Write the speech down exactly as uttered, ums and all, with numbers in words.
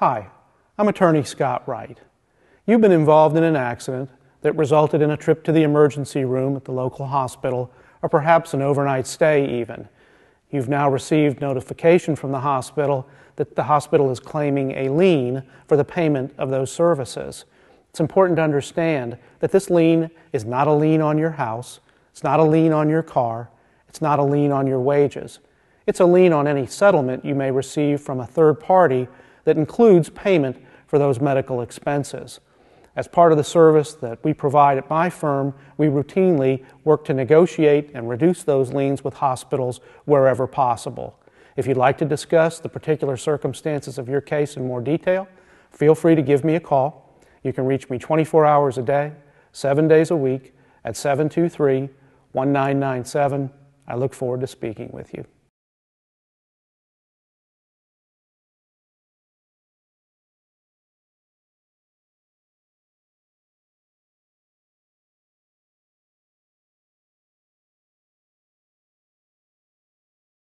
Hi, I'm attorney Scott Wright. You've been involved in an accident that resulted in a trip to the emergency room at the local hospital, or perhaps an overnight stay even. You've now received notification from the hospital that the hospital is claiming a lien for the payment of those services. It's important to understand that this lien is not a lien on your house, it's not a lien on your car, it's not a lien on your wages. It's a lien on any settlement you may receive from a third party that includes payment for those medical expenses. As part of the service that we provide at my firm, we routinely work to negotiate and reduce those liens with hospitals wherever possible. If you'd like to discuss the particular circumstances of your case in more detail, feel free to give me a call. You can reach me twenty-four hours a day, seven days a week at seven two three, one nine nine seven. I look forward to speaking with you.